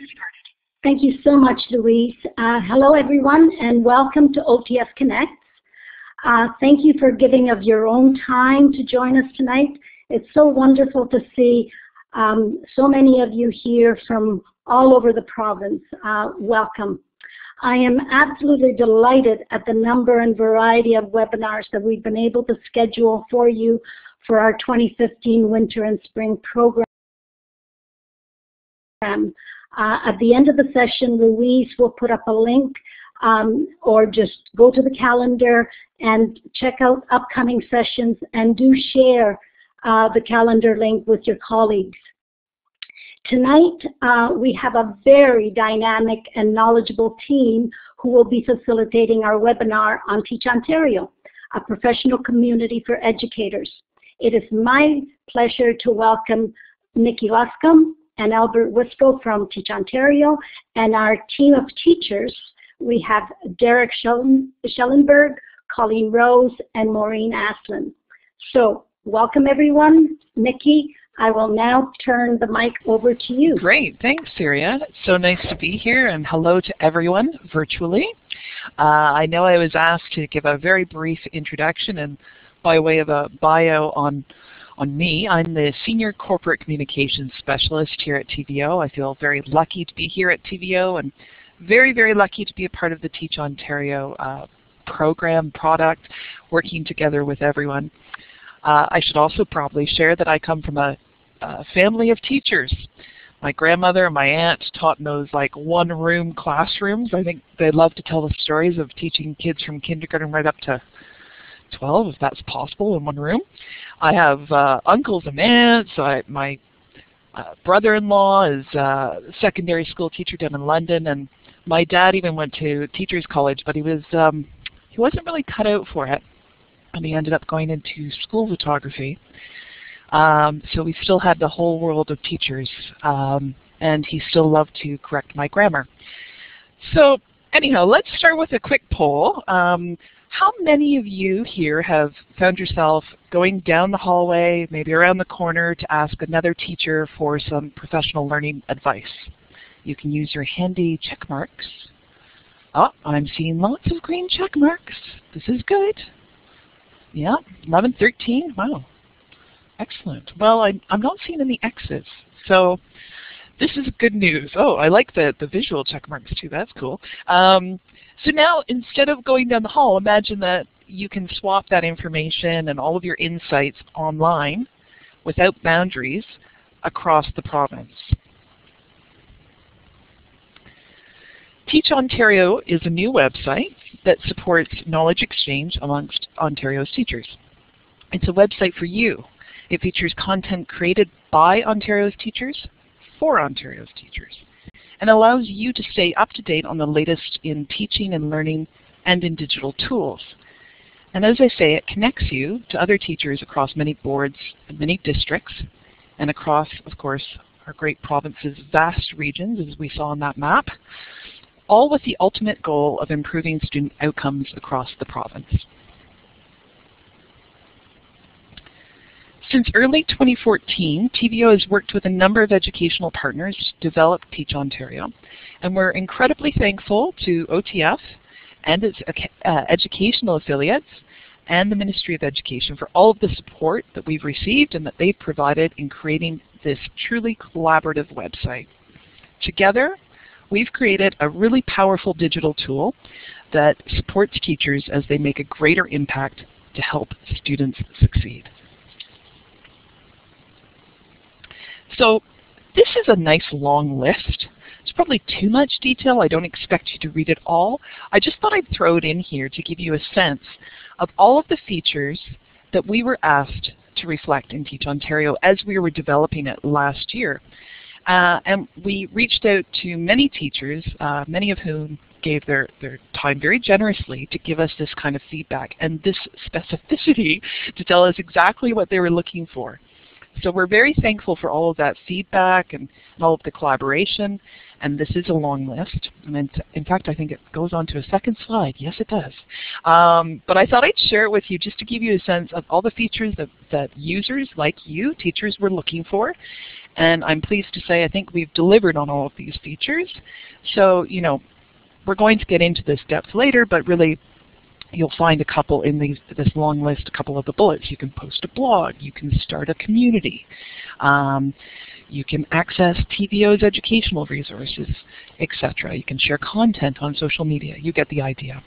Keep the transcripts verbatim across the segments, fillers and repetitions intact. getting started. Thank you so much, Louise. Uh, hello, everyone, and welcome to O T F Connects. Uh, thank you for giving of your own time to join us tonight. It's so wonderful to see um, so many of you here from all over the province. Uh, welcome. I am absolutely delighted at the number and variety of webinars that we've been able to schedule for you for our twenty fifteen winter and spring program. Um, uh, at the end of the session, Louise will put up a link, um, or just go to the calendar and check out upcoming sessions, and do share uh, the calendar link with your colleagues. Tonight, uh, we have a very dynamic and knowledgeable team who will be facilitating our webinar on Teach Ontario, a professional community for educators. It is my pleasure to welcome Nikki Luscombe and Albert Wisco from Teach Ontario, and our team of teachers. We have Derek Schellenberg, Colleen Rose, and Maureen Aslan. So, welcome everyone. Nikki, I will now turn the mic over to you. Great, thanks, Cyria. It's so nice to be here, and hello to everyone virtually. Uh, I know I was asked to give a very brief introduction, and by way of a bio on On me, I'm the Senior Corporate Communications Specialist here at T V O. I feel very lucky to be here at T V O, and very, very lucky to be a part of the Teach Ontario uh, program, product, working together with everyone. Uh, I should also probably share that I come from a, a family of teachers. My grandmother and my aunt taught in those like one-room classrooms. I think they love to tell the stories of teaching kids from kindergarten right up to twelve, if that's possible, in one room. I have uh, uncles and aunts. I, my uh, brother-in-law is a uh, secondary school teacher down in London, and my dad even went to teachers' college, but he was um, he wasn't really cut out for it, and he ended up going into school photography. Um, so we still had the whole world of teachers, um, and he still loved to correct my grammar. So anyhow, let's start with a quick poll. Um, How many of you here have found yourself going down the hallway, maybe around the corner, to ask another teacher for some professional learning advice? You can use your handy check marks. Oh, I'm seeing lots of green check marks. This is good. Yeah, eleven, thirteen, wow. Excellent. Well, I, I'm not seeing any X's, so this is good news. Oh, I like the, the visual check marks too, that's cool. Um, so now, instead of going down the hall, imagine that you can swap that information and all of your insights online without boundaries across the province. Teach Ontario is a new website that supports knowledge exchange amongst Ontario's teachers. It's a website for you. It features content created by Ontario's teachers for Ontario's teachers, and allows you to stay up to date on the latest in teaching and learning and in digital tools. And as I say, it connects you to other teachers across many boards, many districts, and across, of course, our great province's vast regions, as we saw on that map, all with the ultimate goal of improving student outcomes across the province. Since early twenty fourteen, T V O has worked with a number of educational partners to develop Teach Ontario, and we're incredibly thankful to O T F and its uh, educational affiliates and the Ministry of Education for all of the support that we've received and that they've provided in creating this truly collaborative website. Together, we've created a really powerful digital tool that supports teachers as they make a greater impact to help students succeed. So this is a nice long list. It's probably too much detail. I don't expect you to read it all. I just thought I'd throw it in here to give you a sense of all of the features that we were asked to reflect in Teach Ontario as we were developing it last year. Uh, and we reached out to many teachers, uh, many of whom gave their, their time very generously to give us this kind of feedback and this specificity to tell us exactly what they were looking for. So we're very thankful for all of that feedback and, and all of the collaboration, and this is a long list. And in, in fact, I think it goes on to a second slide. Yes, it does. Um, but I thought I'd share it with you just to give you a sense of all the features that, that users like you, teachers, were looking for, And I'm pleased to say I think we've delivered on all of these features. So, you know, we're going to get into this depth later, but really you'll find a couple in these, this long list, a couple of the bullets. You can post a blog. You can start a community. Um, you can access T V O's educational resources, et cetera. You can share content on social media. You get the idea.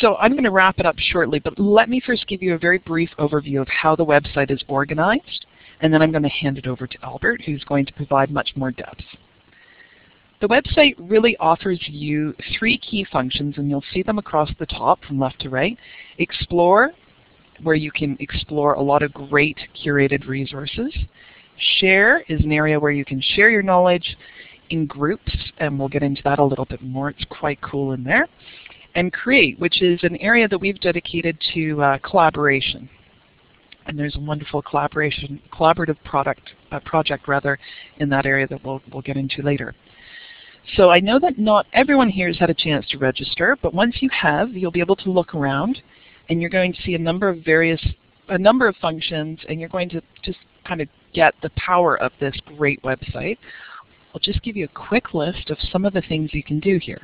So I'm going to wrap it up shortly, but let me first give you a very brief overview of how the website is organized, and then I'm going to hand it over to Albert, who's going to provide much more depth. The website really offers you three key functions, and you'll see them across the top from left to right. Explore, where you can explore a lot of great curated resources. Share is an area where you can share your knowledge in groups, and we'll get into that a little bit more. It's quite cool in there. And create, which is an area that we've dedicated to uh, collaboration. And there's a wonderful collaboration, collaborative product, uh, project rather, in that area that we'll, we'll get into later. So I know that not everyone here has had a chance to register, but once you have, you'll be able to look around, and you're going to see a number of various, a number of functions, and you're going to just kind of get the power of this great website. I'll just give you a quick list of some of the things you can do here.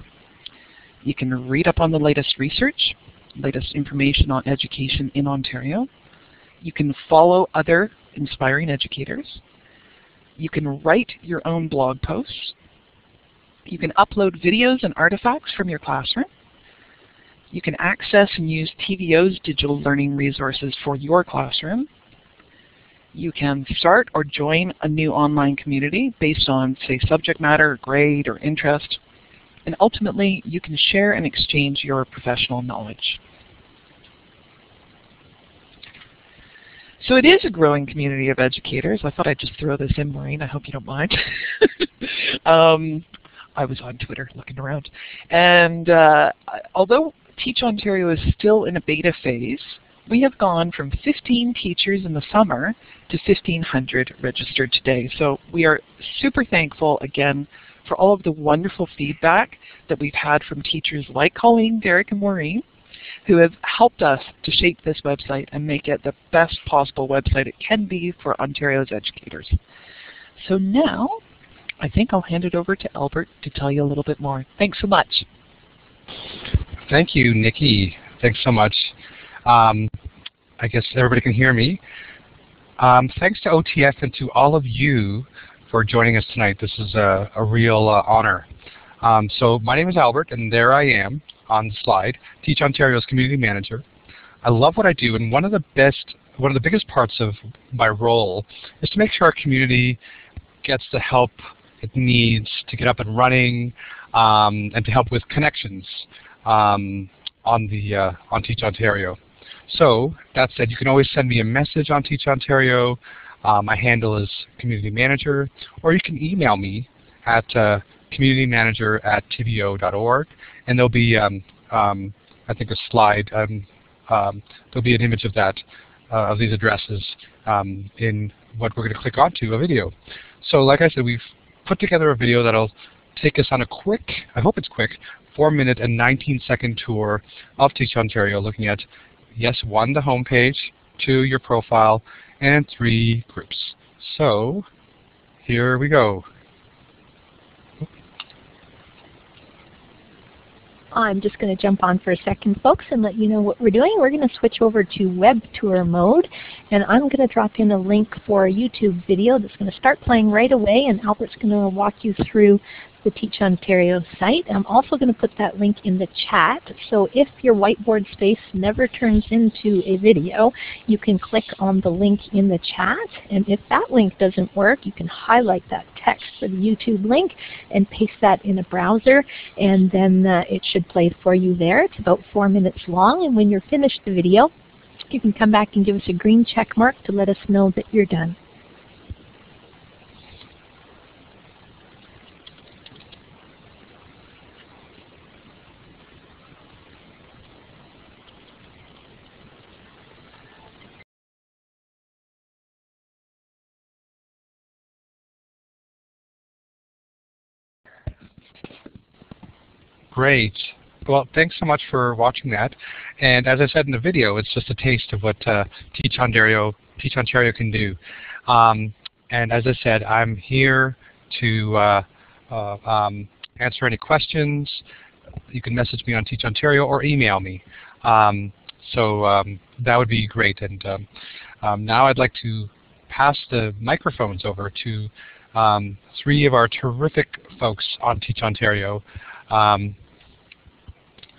You can read up on the latest research, latest information on education in Ontario. You can follow other inspiring educators. You can write your own blog posts. You can upload videos and artifacts from your classroom. You can access and use T V O's digital learning resources for your classroom. You can start or join a new online community based on, say, subject matter, grade, or interest. And ultimately, you can share and exchange your professional knowledge. So it is a growing community of educators. I thought I'd just throw this in, Maureen. I hope you don't mind. um, I was on Twitter looking around. And uh, although Teach Ontario is still in a beta phase, we have gone from fifteen teachers in the summer to fifteen hundred registered today. So we are super thankful, again, for all of the wonderful feedback that we've had from teachers like Colleen, Derek, and Maureen, who have helped us to shape this website and make it the best possible website it can be for Ontario's educators. So now, I think I'll hand it over to Albert to tell you a little bit more. Thanks so much. Thank you, Nikki. Thanks so much. Um, I guess everybody can hear me. Um, thanks to O T F and to all of you for joining us tonight. This is a, a real uh, honor. Um, so my name is Albert, and there I am on the slide, Teach Ontario's Community Manager. I love what I do, and one of the best, one of the biggest parts of my role is to make sure our community gets the help it needs to get up and running, um, and to help with connections um, on the uh, on Teach Ontario. So that said, you can always send me a message on Teach Ontario. Um, my handle is community manager, or you can email me at uh, communitymanager at t v o dot org, and there'll be, um, um, I think, a slide. Um, um, there'll be an image of that, uh, of these addresses, um, in what we're going to click onto, a video. So, like I said, we've put together a video that'll take us on a quick, I hope it's quick, four minute and nineteen second tour of Teach Ontario, looking at, yes, one, the home page, two, your profile, and three, groups. So here we go. I'm just going to jump on for a second, folks, and let you know what we're doing. We're going to switch over to web tour mode, and I'm going to drop in a link for a YouTube video that's going to start playing right away, and Albert's going to walk you through the Teach Ontario site. I'm also going to put that link in the chat, so if your whiteboard space never turns into a video, you can click on the link in the chat, and if that link doesn't work, you can highlight that text for the YouTube link and paste that in a browser, and then uh, it should play for you there. It's about four minutes long, and when you're finished the video, you can come back and give us a green check mark to let us know that you're done. Great. Well, thanks so much for watching that. And as I said in the video, it's just a taste of what uh, Teach Ontario, Teach Ontario can do. Um, and as I said, I'm here to uh, uh, um, answer any questions. You can message me on Teach Ontario or email me. Um, so um, that would be great. And um, um, now I'd like to pass the microphones over to um, three of our terrific folks on Teach Ontario um,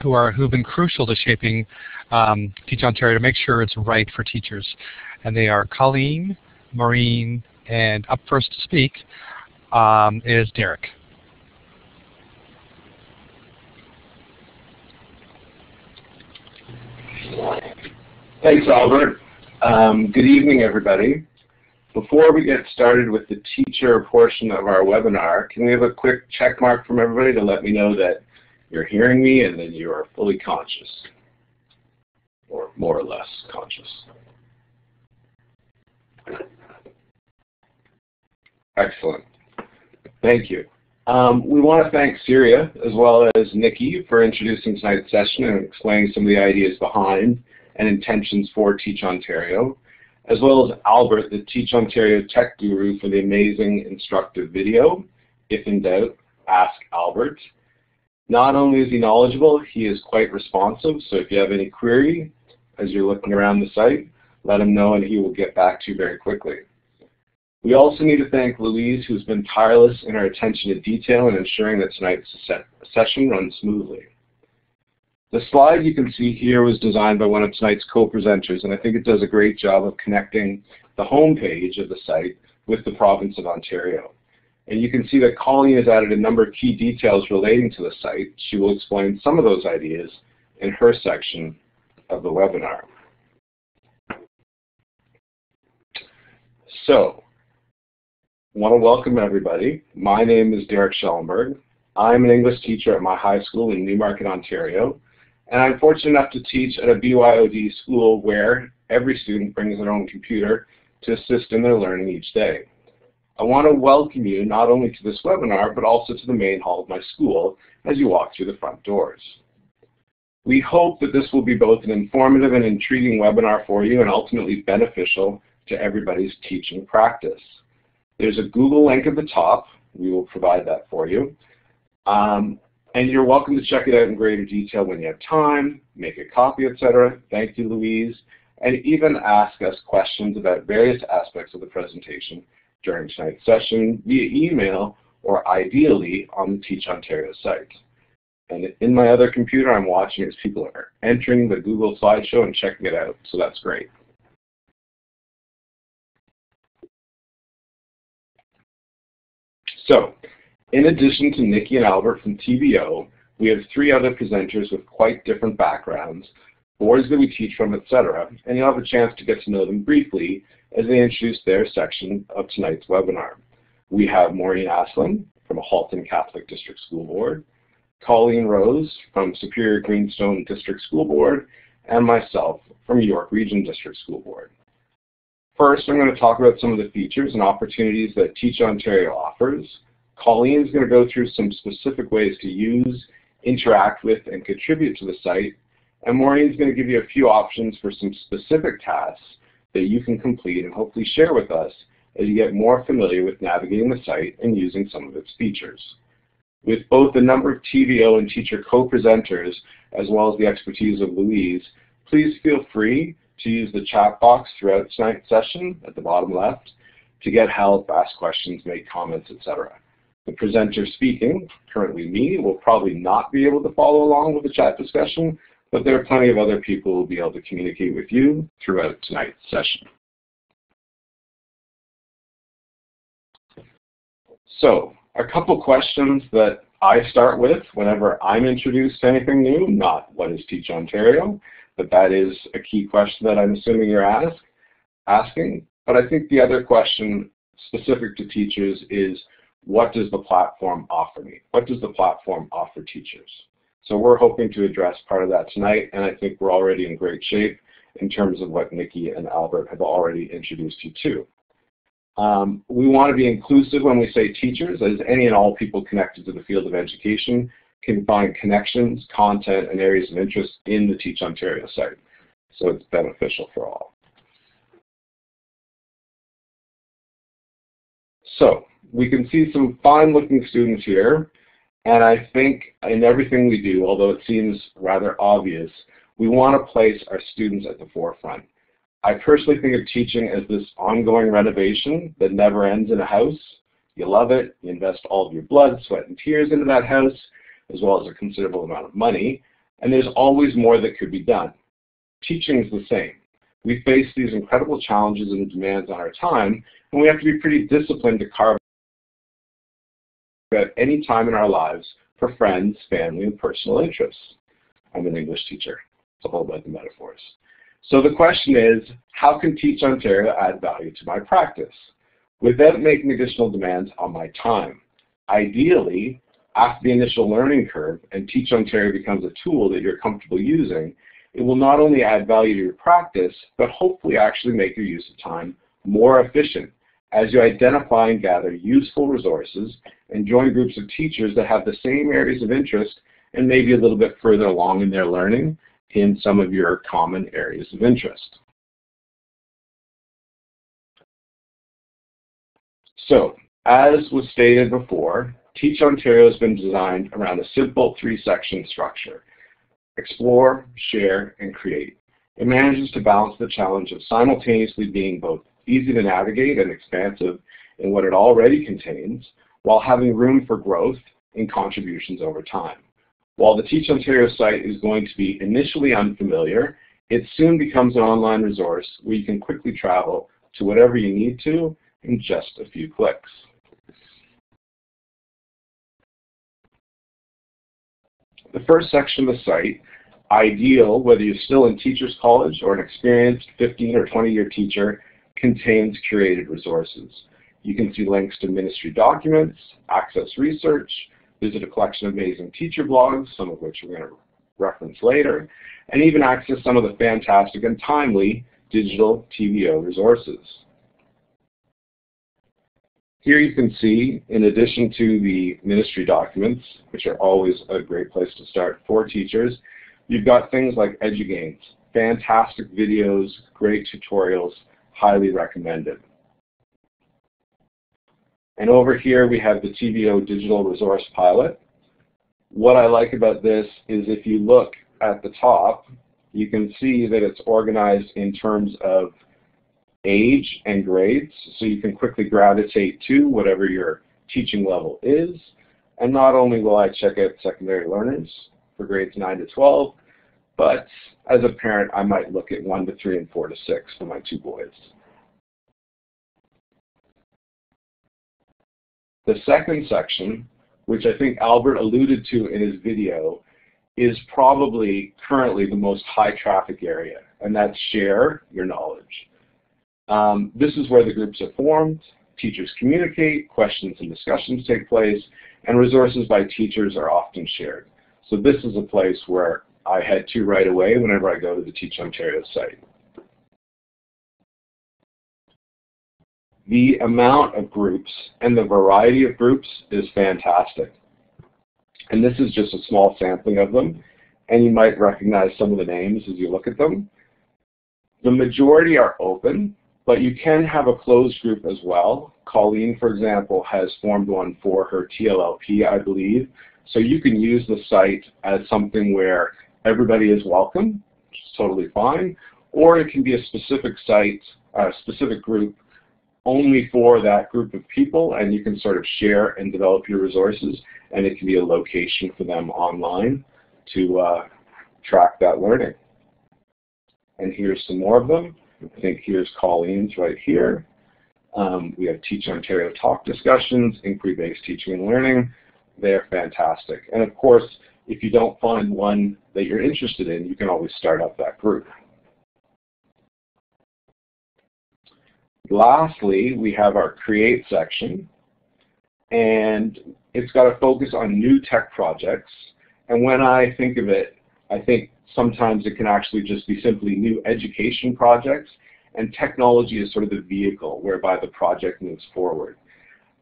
who are who've been crucial to shaping um, Teach Ontario to make sure it's right for teachers. And they are Colleen, Maureen, and up first to speak um, is Derek. Thanks, Albert. Um, good evening, everybody. Before we get started with the teacher portion of our webinar, can we have a quick check mark from everybody to let me know that you're hearing me and that you are fully conscious, or more or less conscious? Excellent. Thank you. Um, we want to thank Cyria as well as Nikki for introducing tonight's session and explaining some of the ideas behind and intentions for Teach Ontario, as well as Albert, the Teach Ontario tech guru, for the amazing instructive video. If in doubt, ask Albert. Not only is he knowledgeable, he is quite responsive, so if you have any query as you're looking around the site, let him know and he will get back to you very quickly. We also need to thank Louise, who's been tireless in her attention to detail and ensuring that tonight's session runs smoothly. The slide you can see here was designed by one of tonight's co-presenters, and I think it does a great job of connecting the home page of the site with the province of Ontario. And you can see that Colleen has added a number of key details relating to the site. She will explain some of those ideas in her section of the webinar. So, I want to welcome everybody. My name is Derek Schellenberg. I'm an English teacher at my high school in Newmarket, Ontario, and I'm fortunate enough to teach at a B Y O D school where every student brings their own computer to assist in their learning each day. I want to welcome you not only to this webinar, but also to the main hall of my school as you walk through the front doors. We hope that this will be both an informative and intriguing webinar for you and ultimately beneficial to everybody's teaching practice. There's a Google link at the top. We will provide that for you. Um, and you're welcome to check it out in greater detail when you have time, make a copy, et cetera. Thank you, Louise. And even ask us questions about various aspects of the presentation during tonight's session via email or ideally on the Teach Ontario site. And in my other computer, I'm watching as people are entering the Google slideshow and checking it out, so that's great. So, in addition to Nikki and Albert from T V O, we have three other presenters with quite different backgrounds, boards that we teach from, et cetera, and you'll have a chance to get to know them briefly as they introduce their section of tonight's webinar. We have Maureen Aslan from Halton Catholic District School Board, Colleen Rose from Superior Greenstone District School Board, and myself from York Region District School Board. First, I'm going to talk about some of the features and opportunities that Teach Ontario offers. Colleen is going to go through some specific ways to use, interact with, and contribute to the site, and Maureen is going to give you a few options for some specific tasks that you can complete and hopefully share with us as you get more familiar with navigating the site and using some of its features. With both the number of T V O and teacher co-presenters, as well as the expertise of Louise, please feel free to use the chat box throughout tonight's session at the bottom left to get help, ask questions, make comments, et cetera. The presenter speaking, currently me, will probably not be able to follow along with the chat discussion, but there are plenty of other people who will be able to communicate with you throughout tonight's session. So, a couple questions that I start with whenever I'm introduced to anything new, not what is Teach Ontario, but that is a key question that I'm assuming you're ask, asking. But I think the other question specific to teachers is, what does the platform offer me? What does the platform offer teachers? So we're hoping to address part of that tonight, and I think we're already in great shape in terms of what Nikki and Albert have already introduced you to. Um, we want to be inclusive when we say teachers, as any and all people connected to the field of education can find connections, content, and areas of interest in the Teach Ontario site. So it's beneficial for all. So we can see some fine-looking students here, and I think in everything we do, although it seems rather obvious, we want to place our students at the forefront. I personally think of teaching as this ongoing renovation that never ends in a house. You love it, you invest all of your blood, sweat, and tears into that house, as well as a considerable amount of money, and there's always more that could be done. Teaching is the same. We face these incredible challenges and demands on our time, and we have to be pretty disciplined to carve out any time in our lives for friends, family, and personal interests. I'm an English teacher. It's a whole bunch of metaphors. So the question is, how can Teach Ontario add value to my practice without making additional demands on my time? Ideally, after the initial learning curve and Teach Ontario becomes a tool that you're comfortable using, it will not only add value to your practice, but hopefully actually make your use of time more efficient as you identify and gather useful resources and join groups of teachers that have the same areas of interest and maybe a little bit further along in their learning in some of your common areas of interest. So, as was stated before, Teach Ontario has been designed around a simple three-section structure: explore, share, and create. It manages to balance the challenge of simultaneously being both easy to navigate and expansive in what it already contains, while having room for growth and contributions over time. While the Teach Ontario site is going to be initially unfamiliar, it soon becomes an online resource where you can quickly travel to whatever you need to in just a few clicks. The first section of the site, ideal whether you're still in teacher's college or an experienced fifteen or twenty year teacher, contains curated resources. You can see links to ministry documents, access research, visit a collection of amazing teacher blogs, some of which we're going to reference later, and even access some of the fantastic and timely digital T V O resources. Here you can see, in addition to the ministry documents, which are always a great place to start for teachers, you've got things like EduGains, fantastic videos, great tutorials, highly recommended. And over here we have the T V O Digital Resource Pilot. What I like about this is if you look at the top, you can see that it's organized in terms of age and grades, so you can quickly gravitate to whatever your teaching level is. And not only will I check out secondary learners for grades nine to twelve, but as a parent I might look at one to three and four to six for my two boys. The second section, which I think Albert alluded to in his video, is probably currently the most high traffic area, and that's share your knowledge. Um, this is where the groups are formed, teachers communicate, questions and discussions take place, and resources by teachers are often shared. So this is a place where I head to right away whenever I go to the Teach Ontario site. The amount of groups and the variety of groups is fantastic. And this is just a small sampling of them, and you might recognize some of the names as you look at them. The majority are open, but you can have a closed group as well. Colleen, for example, has formed one for her T L L P, I believe. So you can use the site as something where everybody is welcome, which is totally fine, or it can be a specific site, a specific group only for that group of people, and you can sort of share and develop your resources, and it can be a location for them online to uh, track that learning. And here's some more of them. I think here's Colleen's right here. Um, we have Teach Ontario Talk discussions, inquiry-based teaching and learning. They're fantastic. And of course, if you don't find one that you're interested in, you can always start up that group. Lastly, we have our Create section, and it's got a focus on new tech projects. And when I think of it, I think sometimes it can actually just be simply new education projects, and technology is sort of the vehicle whereby the project moves forward.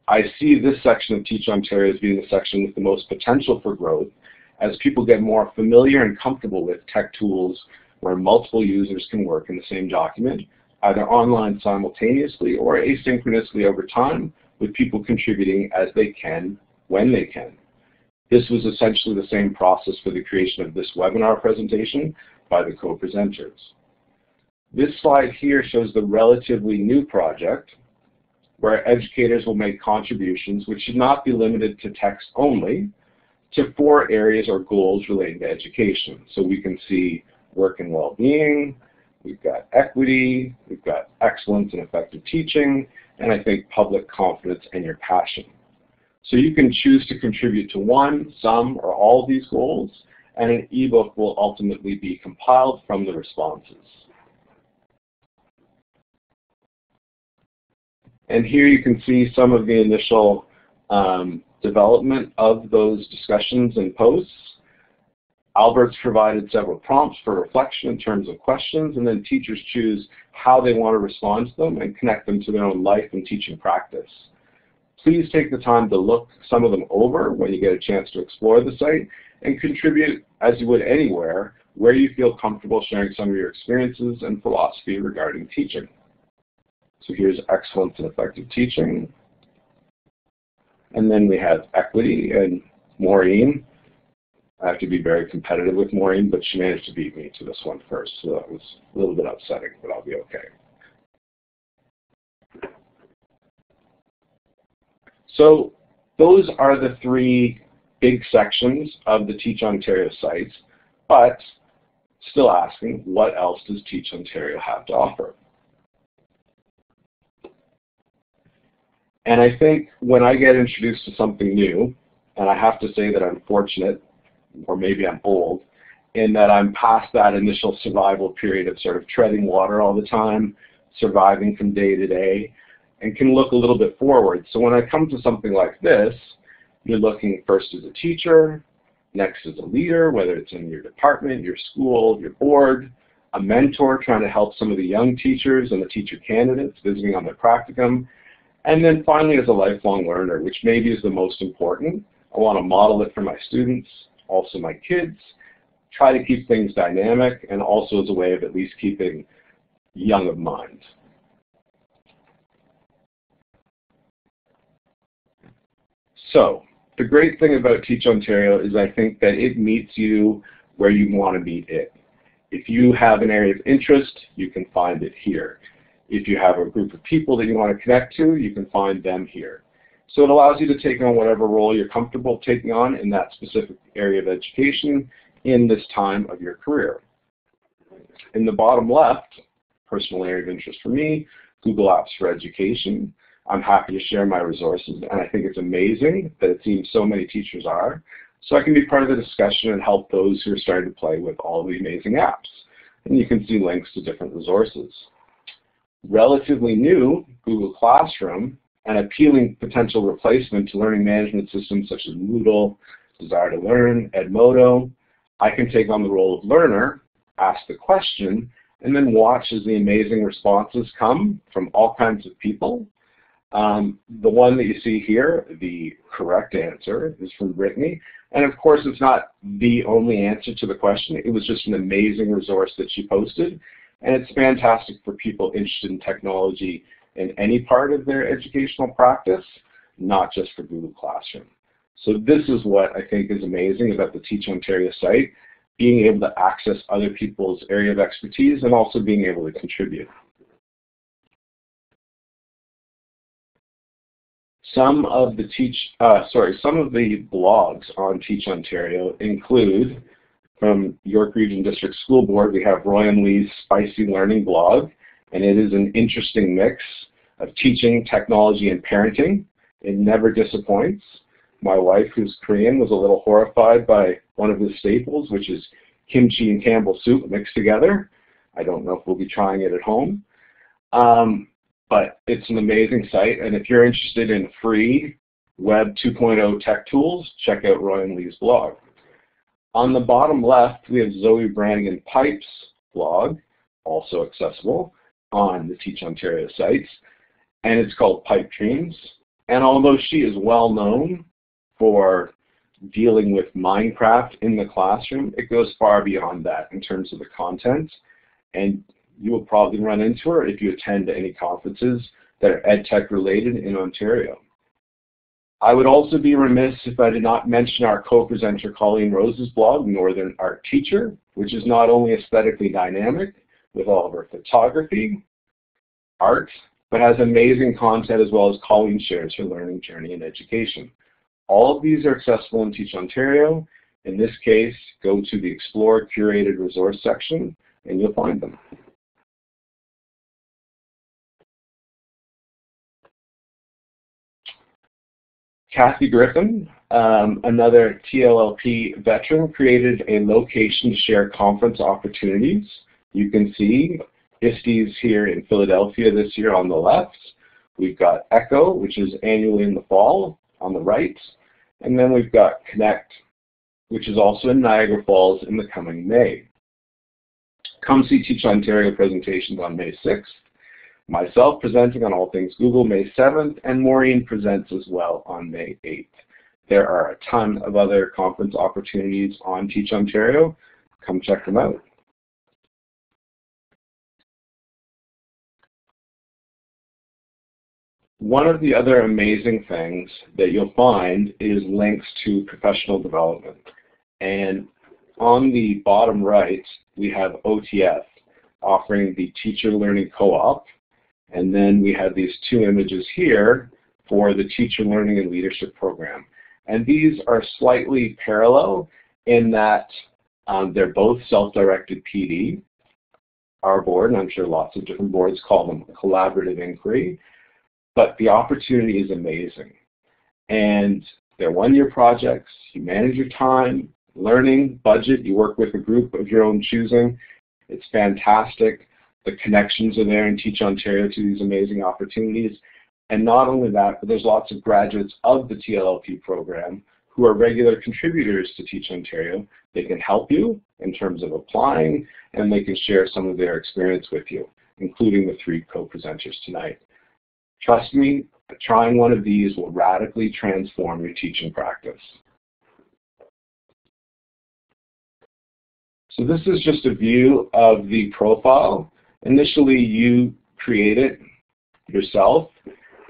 I see this section of Teach Ontario as being the section with the most potential for growth as people get more familiar and comfortable with tech tools where multiple users can work in the same document, either online simultaneously or asynchronously over time with people contributing as they can, when they can. This was essentially the same process for the creation of this webinar presentation by the co-presenters. This slide here shows the relatively new project where educators will make contributions, which should not be limited to text only, to four areas or goals related to education. So we can see work and well-being, we've got equity, we've got excellence and effective teaching, and I think public confidence and your passion. So you can choose to contribute to one, some, or all of these goals, and an ebook will ultimately be compiled from the responses. And here you can see some of the initial um, development of those discussions and posts. Albert's provided several prompts for reflection in terms of questions, and then teachers choose how they want to respond to them and connect them to their own life and teaching practice. Please take the time to look some of them over when you get a chance to explore the site and contribute as you would anywhere where you feel comfortable sharing some of your experiences and philosophy regarding teaching. So here's excellence and effective teaching. And then we have equity and Maureen. I have to be very competitive with Maureen, but she managed to beat me to this one first, so that was a little bit upsetting, but I'll be okay. So those are the three big sections of the Teach Ontario site, but still asking, what else does Teach Ontario have to offer? And I think when I get introduced to something new, and I have to say that I'm fortunate, or maybe I'm old, in that I'm past that initial survival period of sort of treading water all the time, surviving from day to day, and can look a little bit forward. So when I come to something like this, you're looking first as a teacher, next as a leader, whether it's in your department, your school, your board, a mentor trying to help some of the young teachers and the teacher candidates visiting on their practicum, and then finally as a lifelong learner, which maybe is the most important. I want to model it for my students, also my kids, try to keep things dynamic, and also as a way of at least keeping young of mind. So the great thing about Teach Ontario is I think that it meets you where you want to meet it. If you have an area of interest, you can find it here. If you have a group of people that you want to connect to, you can find them here. So it allows you to take on whatever role you're comfortable taking on in that specific area of education in this time of your career. In the bottom left, personal area of interest for me, Google Apps for Education. I'm happy to share my resources, and I think it's amazing that it seems so many teachers are. So I can be part of the discussion and help those who are starting to play with all the amazing apps. And you can see links to different resources. Relatively new, Google Classroom, an appealing potential replacement to learning management systems such as Moodle, Desire to Learn, Edmodo. I can take on the role of learner, ask the question, and then watch as the amazing responses come from all kinds of people. Um, the one that you see here, the correct answer, is from Brittany. And of course, it's not the only answer to the question. It was just an amazing resource that she posted. And it's fantastic for people interested in technology in any part of their educational practice, not just for Google Classroom. So this is what I think is amazing about the Teach Ontario site, being able to access other people's area of expertise and also being able to contribute. Some of the teach, uh, sorry, some of the blogs on Teach Ontario include, from York Region District School Board, we have Roy and Lee's Spicy Learning blog, and it is an interesting mix of teaching, technology, and parenting. It never disappoints. My wife, who's Korean, was a little horrified by one of his staples, which is kimchi and Campbell soup mixed together. I don't know if we'll be trying it at home. Um, but it's an amazing site, and if you're interested in free Web two point oh tech tools, check out Roy and Lee's blog. On the bottom left, we have Zoe Brannigan Pipe's blog, also accessible on the Teach Ontario sites, and it's called Pipe Dreams. And although she is well known for dealing with Minecraft in the classroom, it goes far beyond that in terms of the content, and you will probably run into her if you attend any conferences that are EdTech related in Ontario. I would also be remiss if I did not mention our co-presenter Colleen Rose's blog, Northern Art Teacher, which is not only aesthetically dynamic with all of her photography, art, but has amazing content as well as Colleen shares her learning journey and education. All of these are accessible in Teach Ontario. In this case, go to the Explore Curated Resource section and you'll find them. Kathy Griffin, um, another T L L P veteran, created a location to share conference opportunities. You can see I S T E's here in Philadelphia this year on the left. We've got Echo, which is annually in the fall, on the right. And then we've got CONNECT, which is also in Niagara Falls in the coming May. Come see Teach Ontario presentations on May sixth. Myself presenting on all things Google May seventh, and Maureen presents as well on May eighth. There are a ton of other conference opportunities on Teach Ontario. Come check them out. One of the other amazing things that you'll find is links to professional development. And on the bottom right, we have O T F offering the Teacher Learning Co-op. And then we have these two images here for the Teacher Learning and Leadership Program. And these are slightly parallel in that um, they're both self-directed P D. Our board, and I'm sure lots of different boards call them collaborative inquiry, but the opportunity is amazing. And they're one-year projects. You manage your time, learning, budget. You work with a group of your own choosing. It's fantastic. The connections are there in Teach Ontario to these amazing opportunities. And not only that, but there's lots of graduates of the T L L P program who are regular contributors to Teach Ontario. They can help you in terms of applying, and they can share some of their experience with you, including the three co-presenters tonight. Trust me, trying one of these will radically transform your teaching practice. So this is just a view of the profile. Initially, you create it yourself,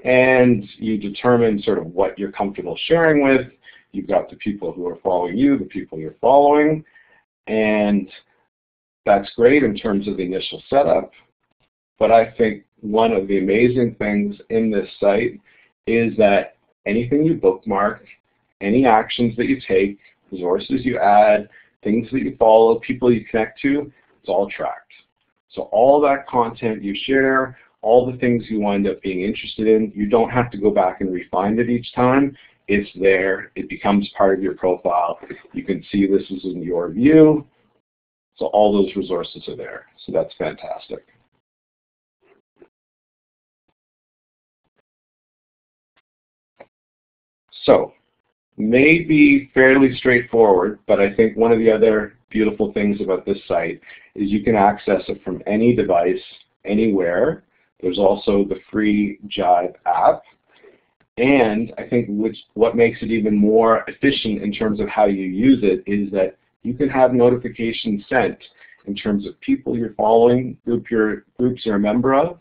and you determine sort of what you're comfortable sharing with. You've got the people who are following you, the people you're following, and that's great in terms of the initial setup. But I think one of the amazing things in this site is that anything you bookmark, any actions that you take, resources you add, things that you follow, people you connect to, it's all tracked. So all that content you share, all the things you wind up being interested in, you don't have to go back and refine it each time. It's there. It becomes part of your profile. You can see this is in your view. So all those resources are there. So that's fantastic. So, may be fairly straightforward, but I think one of the other beautiful things about this site is you can access it from any device, anywhere. There's also the free Jive app. And I think which, what makes it even more efficient in terms of how you use it is that you can have notifications sent in terms of people you're following, group you're, groups you're a member of,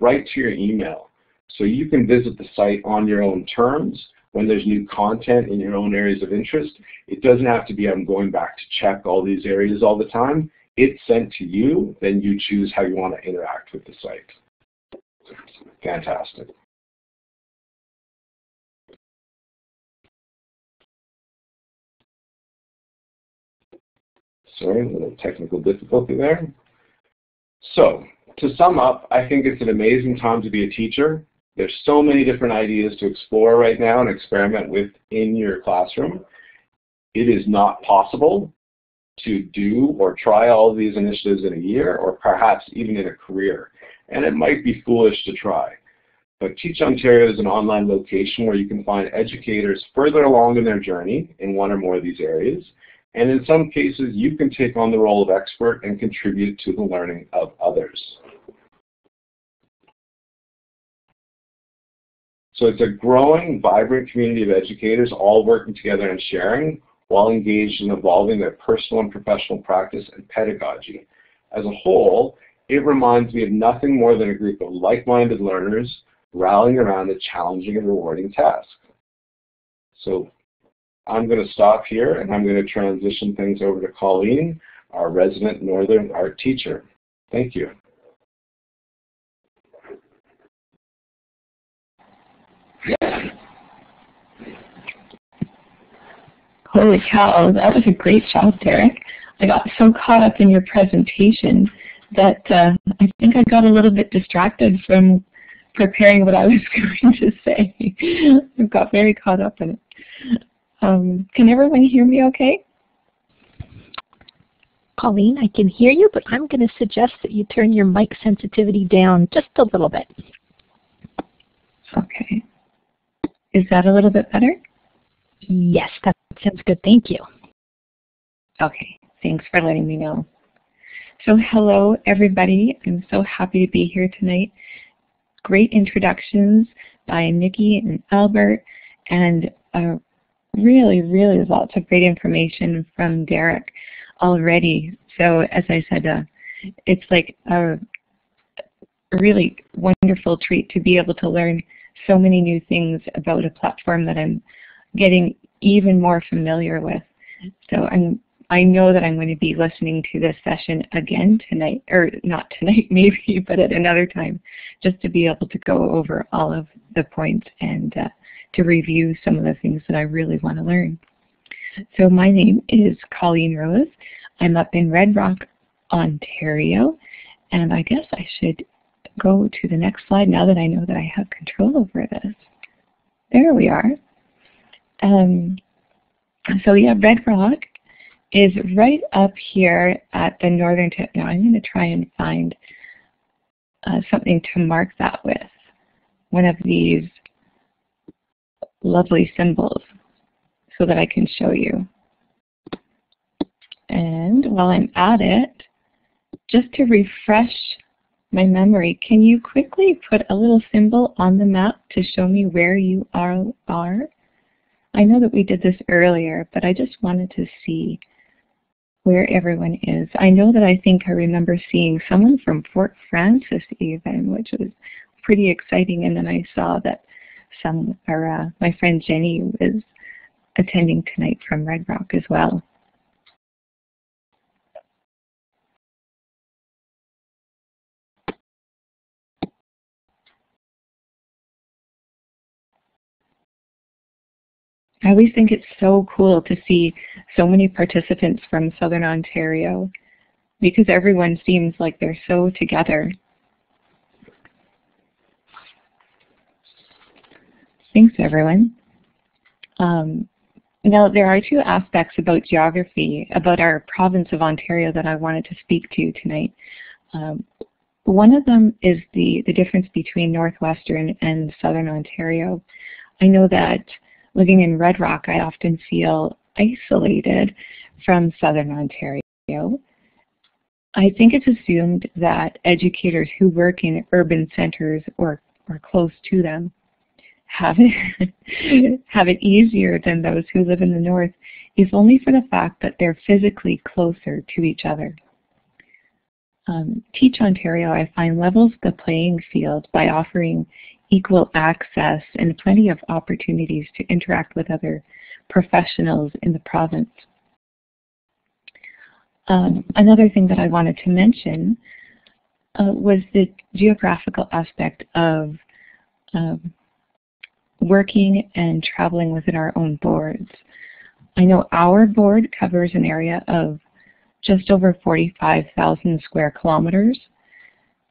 right to your email. So you can visit the site on your own terms. When there's new content in your own areas of interest, it doesn't have to be I'm going back to check all these areas all the time. It's sent to you, then you choose how you want to interact with the site. Fantastic. Sorry, a little technical difficulty there. So, to sum up, I think it's an amazing time to be a teacher. There's so many different ideas to explore right now and experiment with in your classroom. It is not possible to do or try all of these initiatives in a year or perhaps even in a career. And it might be foolish to try. But Teach Ontario is an online location where you can find educators further along in their journey in one or more of these areas. And in some cases, you can take on the role of expert and contribute to the learning of others. So it's a growing, vibrant community of educators all working together and sharing while engaged in evolving their personal and professional practice and pedagogy. As a whole, it reminds me of nothing more than a group of like-minded learners rallying around a challenging and rewarding task. So I'm going to stop here and I'm going to transition things over to Colleen, our resident Northern Art Teacher. Thank you. Holy cow, that was a great job, Derek. I got so caught up in your presentation that uh, I think I got a little bit distracted from preparing what I was going to say. I got very caught up in it. Um, can everyone hear me okay? Colleen, I can hear you, but I'm going to suggest that you turn your mic sensitivity down just a little bit. Okay. Is that a little bit better? Yes, that sounds good. Thank you. Okay, thanks for letting me know. So hello, everybody. I'm so happy to be here tonight. Great introductions by Nikki and Albert, and uh, really, really lots of great information from Derek already. So as I said, uh, it's like a really wonderful treat to be able to learn so many new things about a platform that I'm getting even more familiar with. So I'm, I know that I'm going to be listening to this session again tonight, or not tonight maybe, but at another time, just to be able to go over all of the points and uh, to review some of the things that I really want to learn. So my name is Colleen Rose. I'm up in Red Rock, Ontario, and I guess I should go to the next slide now that I know that I have control over this. There we are. Um, so yeah, Red Rock is right up here at the northern tip. Now I'm going to try and find uh, something to mark that with, one of these lovely symbols, so that I can show you. And while I'm at it, just to refresh my memory, can you quickly put a little symbol on the map to show me where you are? are? I know that we did this earlier, but I just wanted to see where everyone is. I know that I think I remember seeing someone from Fort Francis even, which was pretty exciting, and then I saw that some, or, uh, my friend Jenny was attending tonight from Red Rock as well. I always think it's so cool to see so many participants from Southern Ontario because everyone seems like they're so together. Thanks, everyone. Um, now, there are two aspects about geography, about our province of Ontario that I wanted to speak to tonight. Um, one of them is the, the difference between Northwestern and Southern Ontario. I know that living in Red Rock, I often feel isolated from Southern Ontario. I think it's assumed that educators who work in urban centers or, or close to them have it, have it easier than those who live in the north, if only for the fact that they're physically closer to each other. Um, Teach Ontario, I find, levels the playing field by offering equal access and plenty of opportunities to interact with other professionals in the province. Um, another thing that I wanted to mention uh, was the geographical aspect of um, working and traveling within our own boards. I know our board covers an area of just over forty-five thousand square kilometers,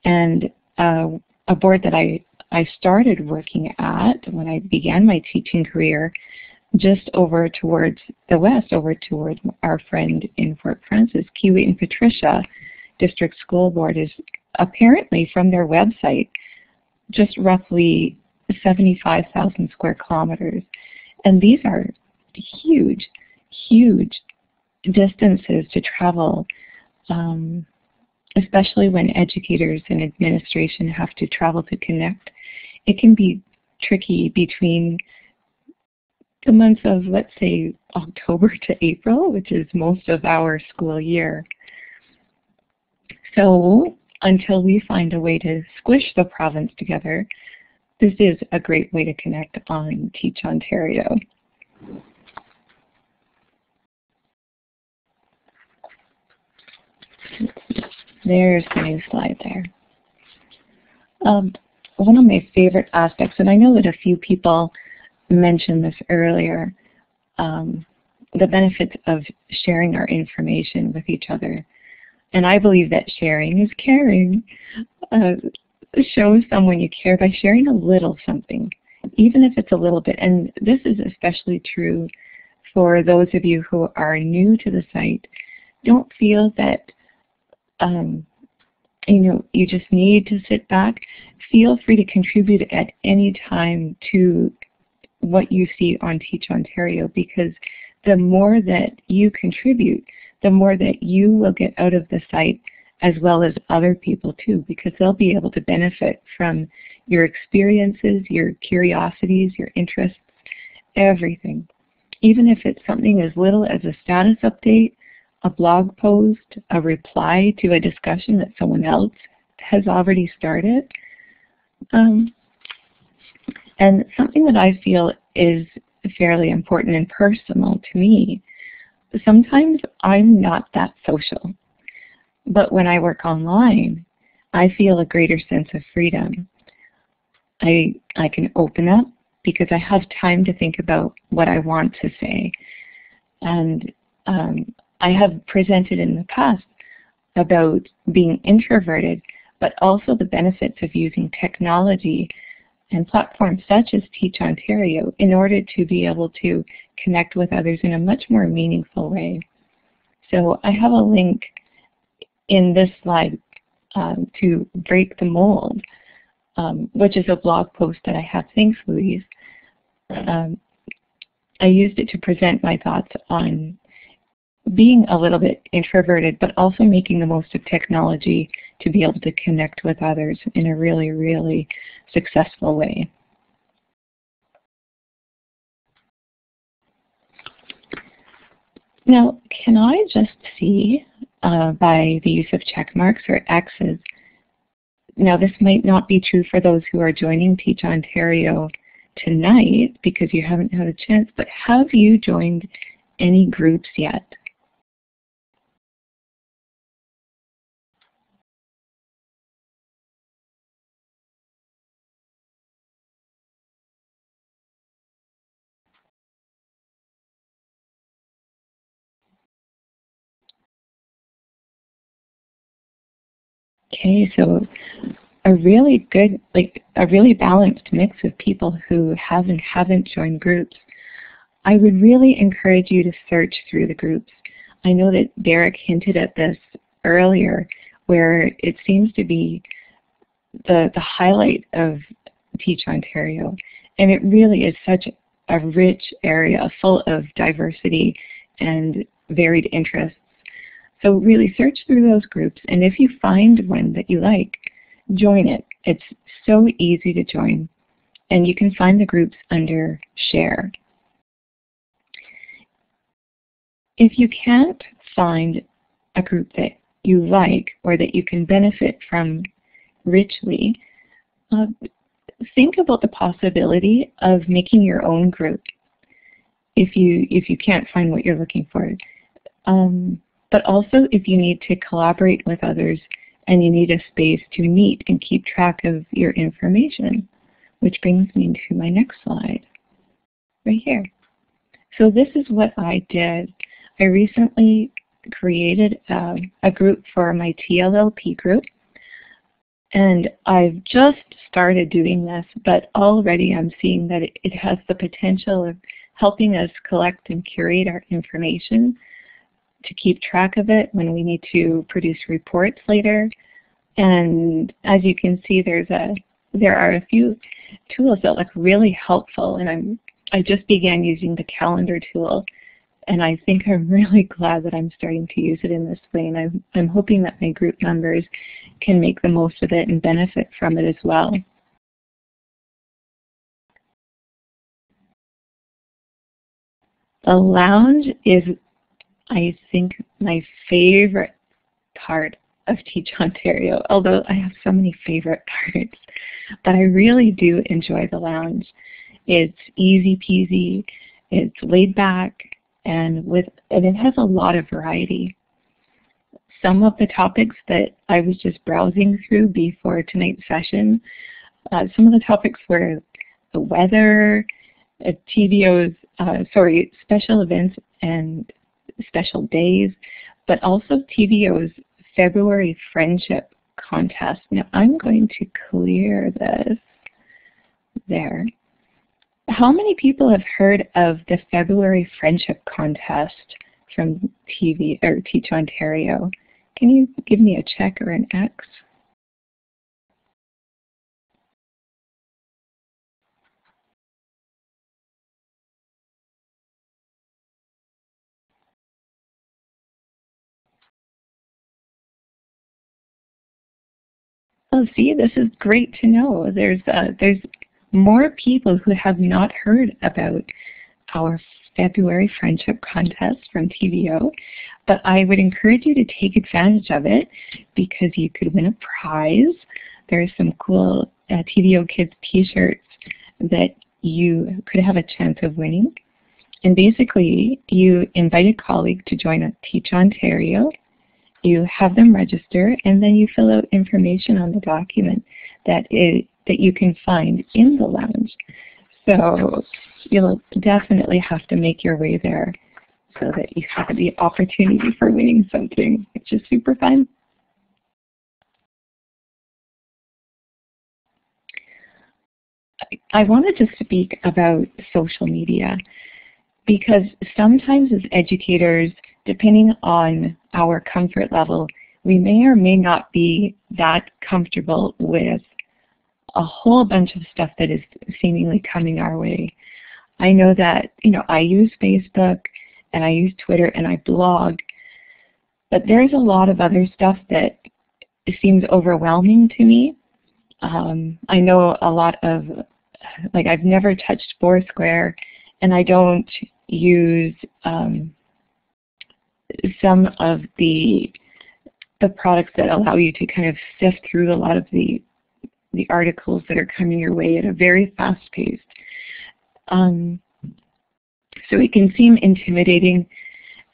and uh, a board that I I started working at when I began my teaching career just over towards the west, over towards our friend in Fort Francis, Kiwi and Patricia District School Board, is apparently from their website just roughly seventy-five thousand square kilometers. And these are huge, huge distances to travel, um, especially when educators and administration have to travel to connect. It can be tricky between the months of, let's say, October to April, which is most of our school year. So until we find a way to squish the province together, this is a great way to connect on Teach Ontario. There's the new slide there. Um, one of my favorite aspects, and I know that a few people mentioned this earlier, um, the benefits of sharing our information with each other. And I believe that sharing is caring. Uh, show someone you care by sharing a little something, even if it's a little bit. And this is especially true for those of you who are new to the site. Don't feel that um, you know, you just need to sit back. Feel free to contribute at any time to what you see on Teach Ontario, because the more that you contribute, the more that you will get out of the site, as well as other people too, because they'll be able to benefit from your experiences, your curiosities, your interests, everything. Even if it's something as little as a status update, a blog post, a reply to a discussion that someone else has already started. Um, and something that I feel is fairly important and personal to me, sometimes I'm not that social. But when I work online, I feel a greater sense of freedom. I, I can open up because I have time to think about what I want to say. And um, I have presented in the past about being introverted, but also the benefits of using technology and platforms such as Teach Ontario in order to be able to connect with others in a much more meaningful way. So I have a link in this slide um, to Break the Mold, um, which is a blog post that I have. Thanks, Louise. Um, I used it to present my thoughts on being a little bit introverted, but also making the most of technology to be able to connect with others in a really, really successful way. Now, can I just see uh, by the use of check marks or X's? Now, this might not be true for those who are joining Teach Ontario tonight because you haven't had a chance, but have you joined any groups yet? Okay, so a really good, like a really balanced mix of people who have and haven't joined groups. I would really encourage you to search through the groups. I know that Derek hinted at this earlier, where it seems to be the, the highlight of Teach Ontario. And it really is such a rich area full of diversity and varied interests. So really search through those groups, and if you find one that you like, join it. It's so easy to join, and you can find the groups under Share. If you can't find a group that you like or that you can benefit from richly, uh, think about the possibility of making your own group if you, if you can't find what you're looking for. Um, But also, if you need to collaborate with others and you need a space to meet and keep track of your information, which brings me to my next slide, right here. So this is what I did. I recently created a, a group for my T L L P group, and I've just started doing this, but already I'm seeing that it, it has the potential of helping us collect and curate our information, to keep track of it when we need to produce reports later. And as you can see, there's a there are a few tools that look really helpful, and I'm I just began using the calendar tool, and I think I'm really glad that I'm starting to use it in this way, and I'm, I'm hoping that my group members can make the most of it and benefit from it as well. The lounge is, I think, my favorite part of Teach Ontario, although I have so many favorite parts, but I really do enjoy the lounge. It's easy peasy. It's laid back, and with and it has a lot of variety. Some of the topics that I was just browsing through before tonight's session, uh, some of the topics were the weather, uh, T V Os, uh, sorry, special events and special days, but also T V O's February Friendship contest. Now I'm going to clear this there. How many people have heard of the February Friendship contest from T V or Teach Ontario? Can you give me a check or an X? Oh, see, this is great to know. There's uh, there's more people who have not heard about our February Friendship contest from T V O, but I would encourage you to take advantage of it because you could win a prize. There are some cool uh, T V O Kids t-shirts that you could have a chance of winning. And basically, you invite a colleague to join a Teach Ontario. You have them register, and then you fill out information on the document that is, that you can find in the lounge. So you'll definitely have to make your way there so that you have the opportunity for winning something, which is super fun. I wanted to speak about social media because sometimes as educators, depending on our comfort level, we may or may not be that comfortable with a whole bunch of stuff that is seemingly coming our way. I know that, you know, I use Facebook and I use Twitter and I blog, but there's a lot of other stuff that seems overwhelming to me. Um, I know a lot of, like, I've never touched Foursquare, and I don't use um, some of the the products that allow you to kind of sift through a lot of the the articles that are coming your way at a very fast pace. Um, so it can seem intimidating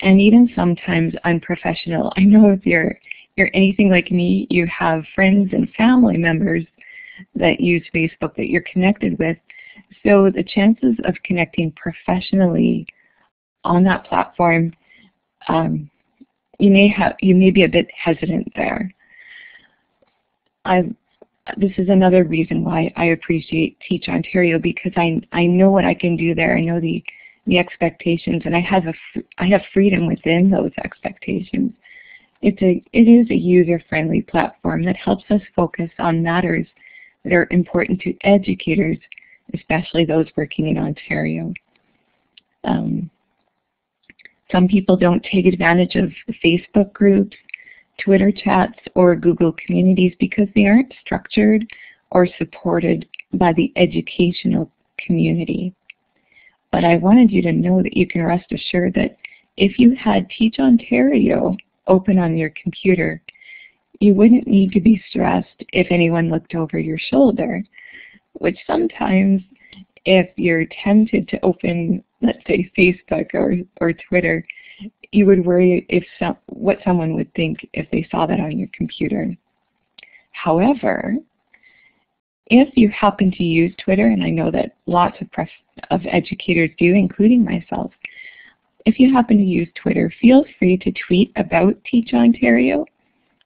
and even sometimes unprofessional. I know if you're you're anything like me, you have friends and family members that use Facebook that you're connected with. So the chances of connecting professionally on that platform, um, you may have you may be a bit hesitant there. I This is another reason why I appreciate Teach Ontario, because I I know what I can do there. I know the the expectations, and I have a I have freedom within those expectations. It's a it is a user-friendly platform that helps us focus on matters that are important to educators, especially those working in Ontario. Um, some people don't take advantage of Facebook groups, Twitter chats, or Google communities because they aren't structured or supported by the educational community. But I wanted you to know that you can rest assured that if you had Teach Ontario open on your computer, you wouldn't need to be stressed if anyone looked over your shoulder, which sometimes if you're tempted to open, let's say, Facebook or, or Twitter, you would worry if some, what someone would think if they saw that on your computer. However, if you happen to use Twitter, and I know that lots of, press, of educators do, including myself, if you happen to use Twitter, feel free to tweet about Teach Ontario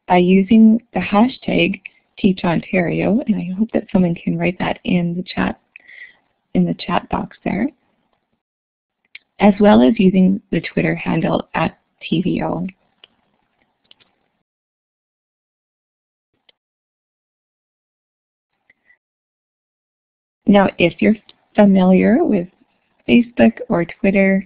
by using the hashtag Teach Ontario, and I hope that someone can write that in the chat, in the chat box there, as well as using the Twitter handle at T V O. Now, if you're familiar with Facebook or Twitter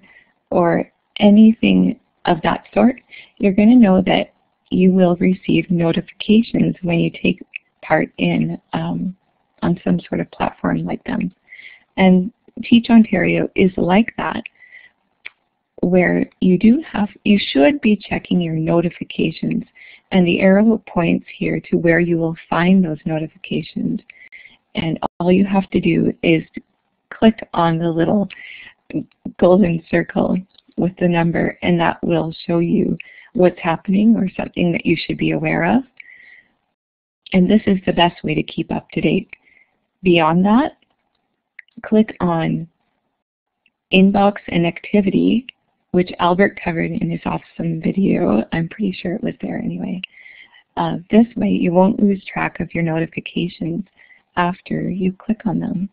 or anything of that sort, you're going to know that you will receive notifications when you take part in um, on some sort of platform like them. And Teach Ontario is like that, where you do have, you should be checking your notifications, and the arrow points here to where you will find those notifications. And all you have to do is click on the little golden circle with the number, and that will show you what's happening or something that you should be aware of. And this is the best way to keep up to date. Beyond that, click on Inbox and Activity, which Albert covered in his awesome video. I'm pretty sure it was there anyway. Uh, this way you won't lose track of your notifications after you click on them.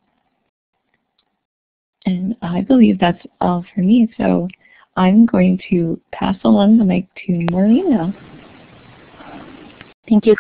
And I believe that's all for me, so I'm going to pass along the mic to Maureen now. Thank you.